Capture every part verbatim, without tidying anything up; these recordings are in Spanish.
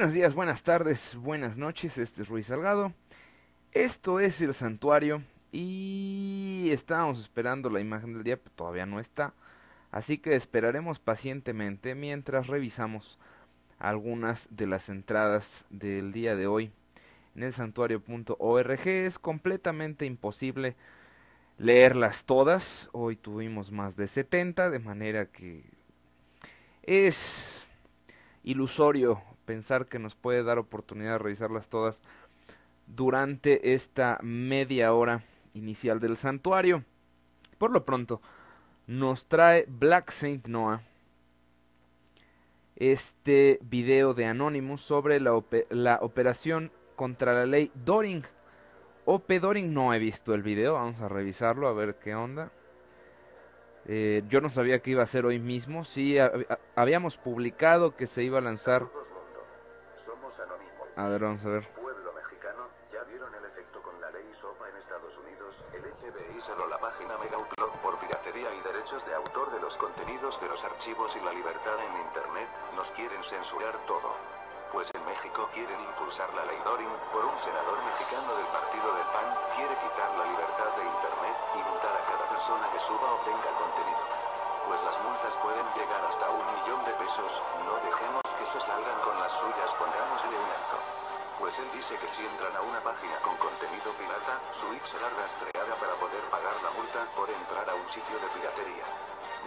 Buenos días, buenas tardes, buenas noches, este es Ruiz Salgado, esto es el santuario y estábamos esperando la imagen del día, pero todavía no está, así que esperaremos pacientemente mientras revisamos algunas de las entradas del día de hoy en el santuario punto org. Es completamente imposible leerlas todas, hoy tuvimos más de setenta, de manera que es ilusorio pensar que nos puede dar oportunidad de revisarlas todas durante esta media hora inicial del santuario. Por lo pronto, nos trae Black Saint Noah este video de Anonymous sobre la, op la operación contra la ley Döring. O P Döring, no he visto el video, vamos a revisarlo a ver qué onda. Eh, yo no sabía que iba a ser hoy mismo, sí habíamos publicado que se iba a lanzar. A ver, vamos a ver. Pueblo mexicano, ya vieron el efecto con la ley SOPA en Estados Unidos. El F B I cerró la página Megaupload por piratería y derechos de autor de los contenidos de los archivos y la libertad en Internet. Nos quieren censurar todo. Pues en México quieren impulsar la ley Döring por un senador mexicano del partido del P A N. Quiere quitar la libertad de Internet y multar a cada persona que suba o tenga contenido. Pues las multas pueden llegar hasta un millón de pesos. No dejemos que se salgan con las suyas, pongámosle un alto. Pues él dice que si entran a una página con contenido pirata, su I P será rastreada para poder pagar la multa por entrar a un sitio de piratería.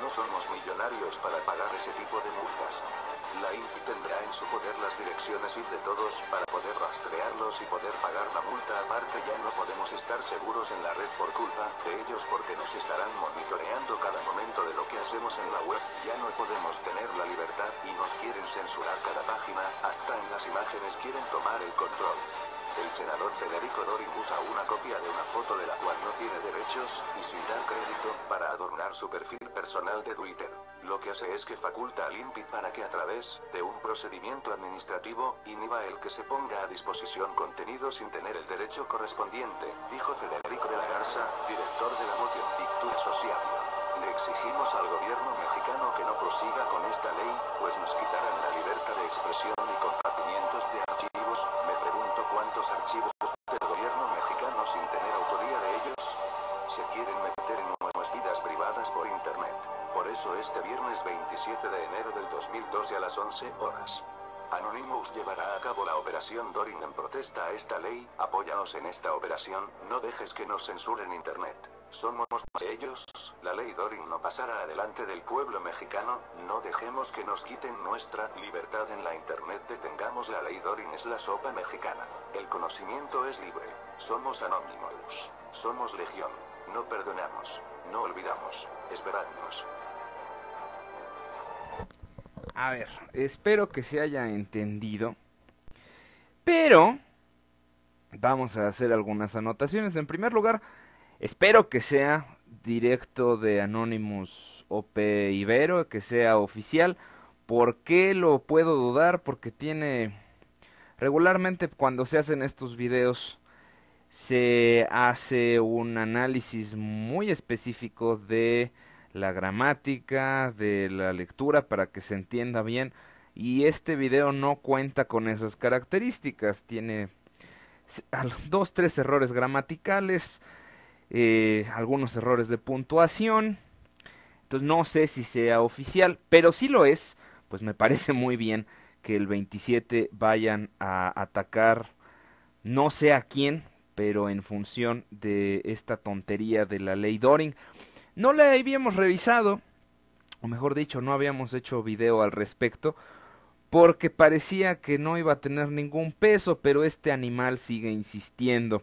No somos millonarios para pagar ese tipo de multas. La I N P I tendrá en su poder las direcciones I P de todos para poder rastrearlos y poder pagar la multa. Aparte, ya no podemos estar seguros en la red por culpa de ellos porque nos estarán monitoreando cada momento de lo que hacemos en la web. Ya no podemos tener la libertad y nos quieren censurar cada página, hasta en las imágenes quieren tomar el control. El senador Federico Döring usa una copia de una foto de la cual no tiene derechos, y sin dar crédito, para adornar su perfil personal de Twitter. Lo que hace es que faculta al I N P I para que a través de un procedimiento administrativo, inhiba el que se ponga a disposición contenido sin tener el derecho correspondiente, dijo Federico de la Garza, director de la Motion Picture Society. Le exigimos al gobierno mexicano que no prosiga con esta ley, pues nos quitarán la libertad de expresión y compartimientos de archivos. Me pregunto cuántos archivos del gobierno mexicano sin tener autoría de ellos se quieren meter en nuestras vidas privadas por internet. Por eso este viernes veintisiete de enero del dos mil doce a las once horas. Anonymous llevará a cabo la operación Döring en protesta a esta ley. Apóyanos en esta operación, no dejes que nos censuren internet. Somos más ellos, la ley Döring no pasará adelante del pueblo mexicano, no dejemos que nos quiten nuestra libertad en la internet, detengamos la ley Döring, es la sopa mexicana. El conocimiento es libre, somos Anonymous, somos legión, no perdonamos, no olvidamos, esperadnos. A ver, espero que se haya entendido, pero vamos a hacer algunas anotaciones. En primer lugar, espero que sea directo de Anonymous O P Ibero, que sea oficial. ¿Por qué lo puedo dudar? Porque tiene... Regularmente cuando se hacen estos videos se hace un análisis muy específico de la gramática, de la lectura, para que se entienda bien, y este video no cuenta con esas características, tiene dos, tres errores gramaticales, eh, algunos errores de puntuación, entonces no sé si sea oficial, pero si lo es, pues me parece muy bien que el veintisiete vayan a atacar no sé a quién, pero en función de esta tontería de la ley Döring. No la habíamos revisado, o mejor dicho, no habíamos hecho video al respecto, porque parecía que no iba a tener ningún peso, pero este animal sigue insistiendo.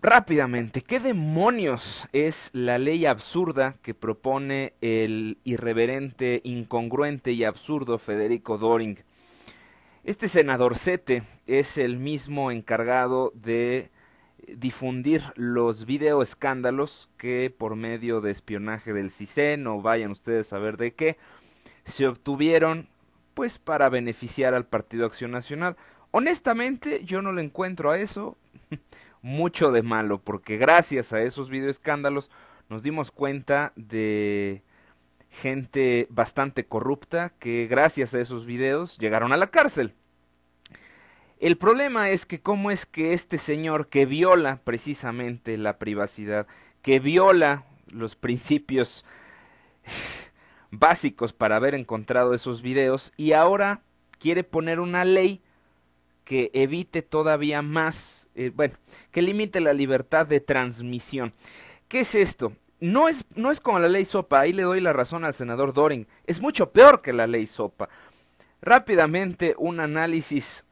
Rápidamente, ¿qué demonios es la ley absurda que propone el irreverente, incongruente y absurdo Federico Döring? Este senadorcete es el mismo encargado de difundir los videoescándalos que por medio de espionaje del CISEN, o vayan ustedes a ver de qué, se obtuvieron pues para beneficiar al Partido Acción Nacional. Honestamente yo no le encuentro a eso mucho de malo, porque gracias a esos videoescándalos nos dimos cuenta de gente bastante corrupta que gracias a esos videos llegaron a la cárcel. El problema es que cómo es que este señor que viola precisamente la privacidad, que viola los principios básicos para haber encontrado esos videos, y ahora quiere poner una ley que evite todavía más, eh, bueno, que limite la libertad de transmisión. ¿Qué es esto? No es, no es como la ley SOPA, ahí le doy la razón al senador Döring, es mucho peor que la ley SOPA. Rápidamente un análisis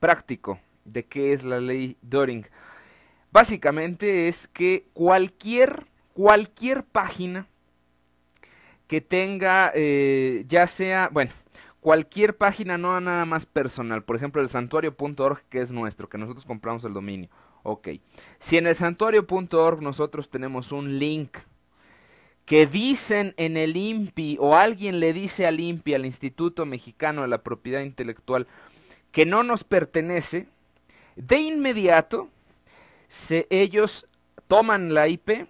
práctico de qué es la ley Döring. Básicamente es que cualquier, cualquier página que tenga, eh, ya sea, bueno, cualquier página no nada más personal, por ejemplo el santuario punto org que es nuestro, que nosotros compramos el dominio, ok. Si en el santuario punto org nosotros tenemos un link que dicen en el I N P I o alguien le dice al I N P I, al Instituto Mexicano de la Propiedad Intelectual, que no nos pertenece, de inmediato se, ellos toman la I P,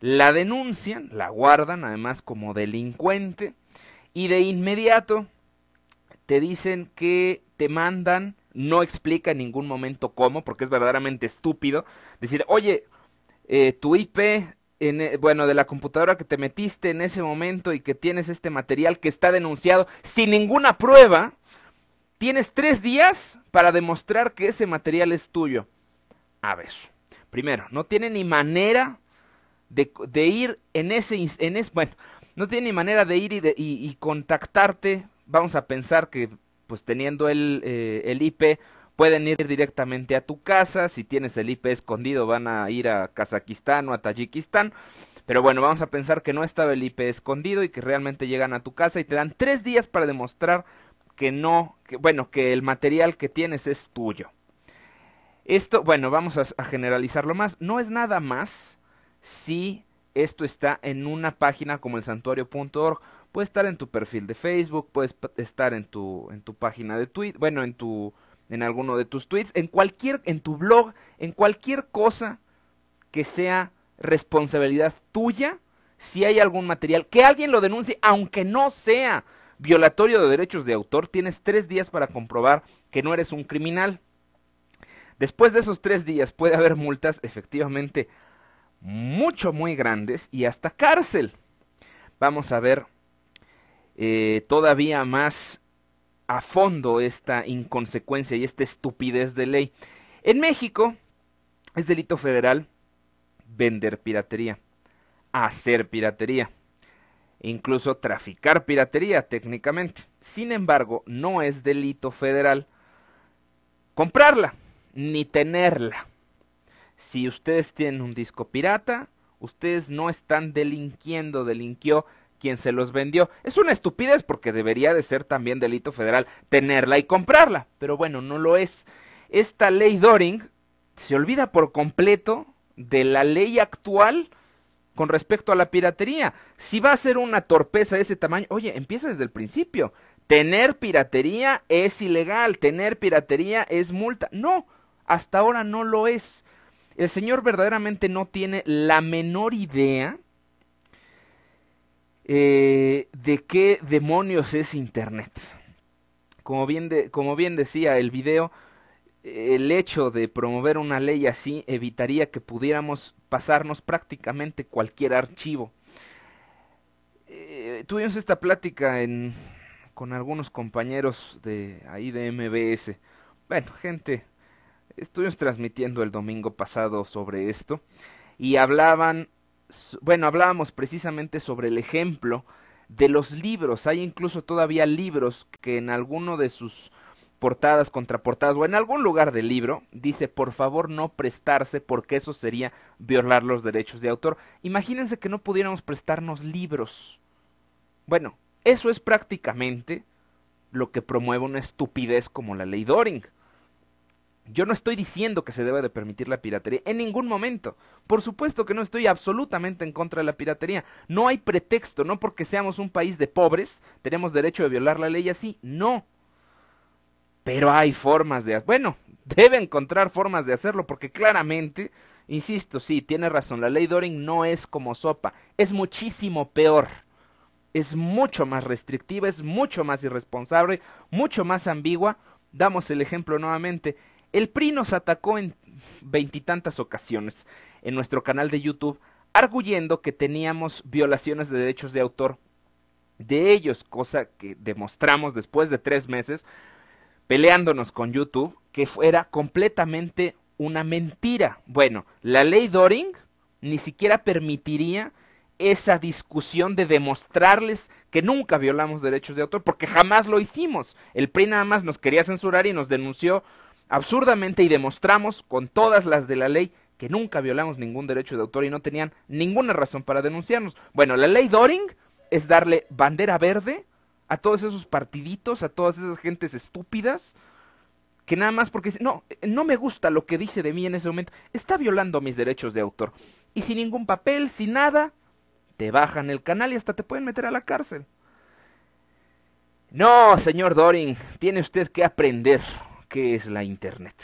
la denuncian, la guardan además como delincuente y de inmediato te dicen que te mandan, no explica en ningún momento cómo, porque es verdaderamente estúpido, decir, oye, eh, tu I P, en, bueno, de la computadora que te metiste en ese momento y que tienes este material que está denunciado sin ninguna prueba, tienes tres días para demostrar que ese material es tuyo. A ver, primero, no tiene ni manera de, de ir en ese, en es, bueno, no tiene ni manera de ir y, de, y, y contactarte, vamos a pensar que pues teniendo el, eh, el I P pueden ir directamente a tu casa, si tienes el I P escondido van a ir a Kazajistán o a Tayikistán, pero bueno, vamos a pensar que no estaba el I P escondido y que realmente llegan a tu casa y te dan tres días para demostrar que no, que, bueno, que el material que tienes es tuyo. Esto, bueno, vamos a, a generalizarlo más. No es nada más si esto está en una página como el santuario punto org. Puede estar en tu perfil de Facebook, puede estar en tu, en tu página de Twitter, bueno, en, tu, en alguno de tus tweets, en, cualquier, en tu blog, en cualquier cosa que sea responsabilidad tuya, si hay algún material, que alguien lo denuncie, aunque no sea violatorio de derechos de autor, tienes tres días para comprobar que no eres un criminal. Después de esos tres días puede haber multas efectivamente mucho, muy grandes y hasta cárcel. Vamos a ver eh, todavía más a fondo esta inconsecuencia y esta estupidez de ley. En México es delito federal vender piratería, hacer piratería. Incluso traficar piratería técnicamente. Sin embargo, no es delito federal comprarla ni tenerla. Si ustedes tienen un disco pirata, ustedes no están delinquiendo, delinquió quien se los vendió. Es una estupidez porque debería de ser también delito federal tenerla y comprarla, pero bueno, no lo es. Esta ley Döring se olvida por completo de la ley actual con respecto a la piratería. Si va a ser una torpeza de ese tamaño, oye, empieza desde el principio. Tener piratería es ilegal, tener piratería es multa. No, hasta ahora no lo es. El señor verdaderamente no tiene la menor idea eh, de qué demonios es Internet. Como bien, de, como bien decía el video, el hecho de promover una ley así evitaría que pudiéramos pasarnos prácticamente cualquier archivo. Eh, tuvimos esta plática en, con algunos compañeros de ahí de M B S. Bueno, gente, estuvimos transmitiendo el domingo pasado sobre esto y hablaban, bueno, hablábamos precisamente sobre el ejemplo de los libros. Hay incluso todavía libros que en alguno de sus portadas, contraportadas o en algún lugar del libro dice por favor no prestarse porque eso sería violar los derechos de autor. Imagínense que no pudiéramos prestarnos libros. Bueno, eso es prácticamente lo que promueve una estupidez como la ley Döring. Yo no estoy diciendo que se deba de permitir la piratería en ningún momento. Por supuesto que no estoy absolutamente en contra de la piratería. No hay pretexto, no porque seamos un país de pobres tenemos derecho de violar la ley así, no. Pero hay formas de... Bueno, debe encontrar formas de hacerlo porque claramente, insisto, sí, tiene razón. La ley Döring no es como SOPA. Es muchísimo peor. Es mucho más restrictiva, es mucho más irresponsable, mucho más ambigua Damos el ejemplo nuevamente. El P R I nos atacó en veintitantas ocasiones en nuestro canal de YouTube, arguyendo que teníamos violaciones de derechos de autor de ellos, cosa que demostramos después de tres meses peleándonos con YouTube, que era completamente una mentira. Bueno, la ley Döring ni siquiera permitiría esa discusión de demostrarles que nunca violamos derechos de autor, porque jamás lo hicimos. El P R I nada más nos quería censurar y nos denunció absurdamente, y demostramos con todas las de la ley que nunca violamos ningún derecho de autor y no tenían ninguna razón para denunciarnos. Bueno, la ley Döring es darle bandera verde a todos esos partiditos, a todas esas gentes estúpidas, que nada más porque no, no me gusta lo que dice de mí en ese momento, está violando mis derechos de autor. Y sin ningún papel, sin nada, te bajan el canal y hasta te pueden meter a la cárcel. No, señor Döring, tiene usted que aprender qué es la internet.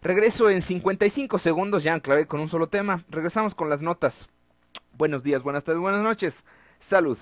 Regreso en cincuenta y cinco segundos, ya enclavé con un solo tema. Regresamos con las notas. Buenos días, buenas tardes, buenas noches. Salud.